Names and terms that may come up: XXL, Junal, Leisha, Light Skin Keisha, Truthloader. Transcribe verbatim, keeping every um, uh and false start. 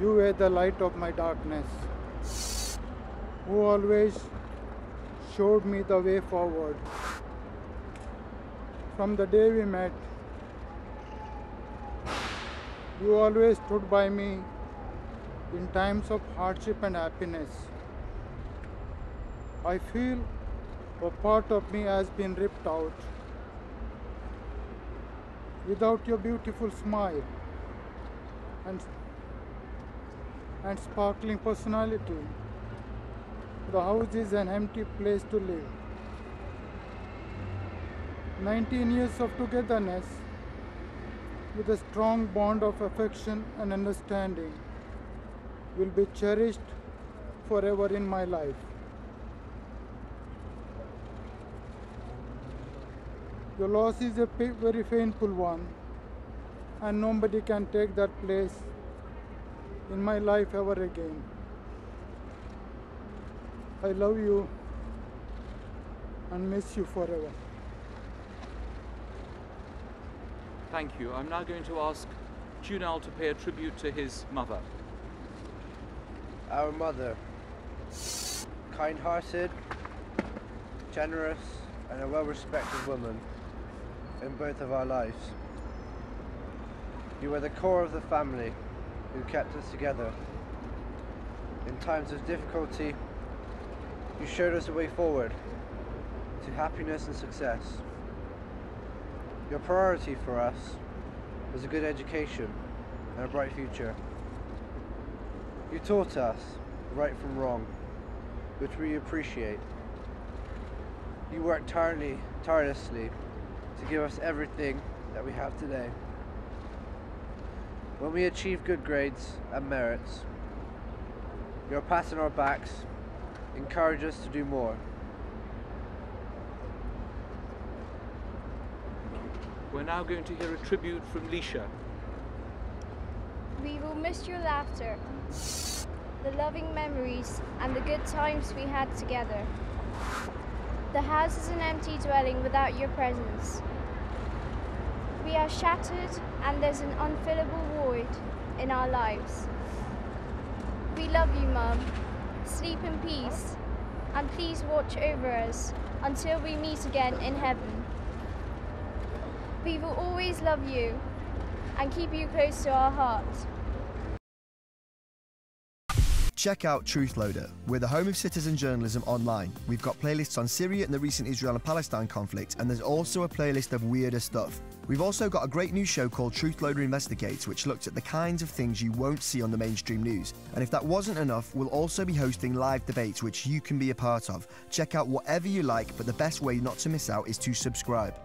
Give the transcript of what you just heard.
You were the light of my darkness, who always showed me the way forward. From the day we met, you always stood by me in times of hardship and happiness. I feel a part of me has been ripped out. Without your beautiful smile and, and sparkling personality, the house is an empty place to live. nineteen years of togetherness with a strong bond of affection and understanding will be cherished forever in my life. Your loss is a very painful one, and nobody can take that place in my life ever again. I love you and miss you forever. Thank you. I'm now going to ask Junal to pay a tribute to his mother. Our mother, kind-hearted, generous, and a well-respected woman in both of our lives. You were the core of the family who kept us together. In times of difficulty, you showed us a way forward to happiness and success. Your priority for us was a good education and a bright future. You taught us right from wrong, which we appreciate. You worked tirelessly, tirelessly to give us everything that we have today. When we achieved good grades and merits, your pat on our backs encouraged us to do more. We're now going to hear a tribute from Leisha. We will miss your laughter, the loving memories, and the good times we had together. The house is an empty dwelling without your presence. We are shattered, and there's an unfillable void in our lives. We love you, Mum. Sleep in peace, and please watch over us until we meet again in heaven. We will always love you and keep you close to our hearts. Check out Truthloader. We're the home of citizen journalism online. We've got playlists on Syria and the recent Israel and Palestine conflict, and there's also a playlist of weirder stuff. We've also got a great new show called Truthloader Investigates, which looks at the kinds of things you won't see on the mainstream news. And if that wasn't enough, we'll also be hosting live debates, which you can be a part of. Check out whatever you like, but the best way not to miss out is to subscribe.